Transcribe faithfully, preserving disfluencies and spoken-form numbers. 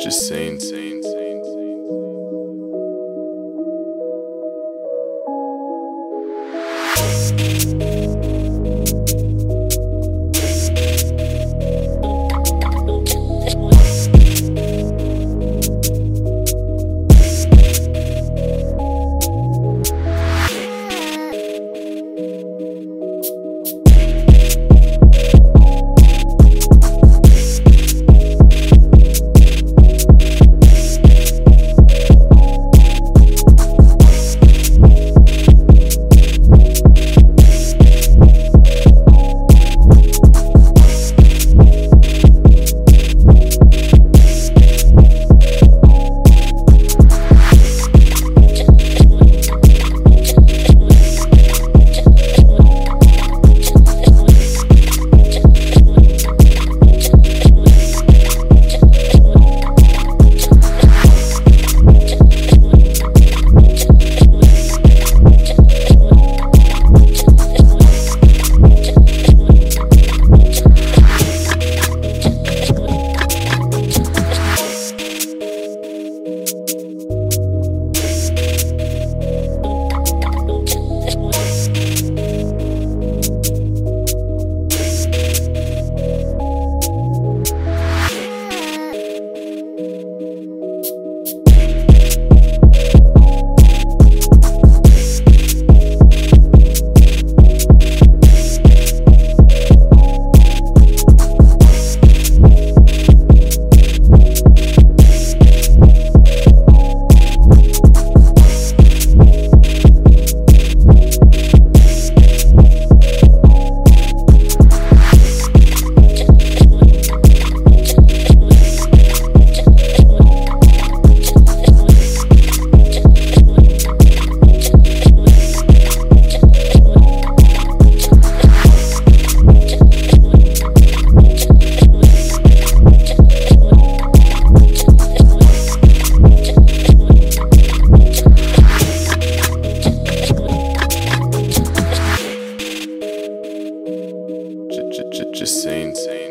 Just saying. Just saying.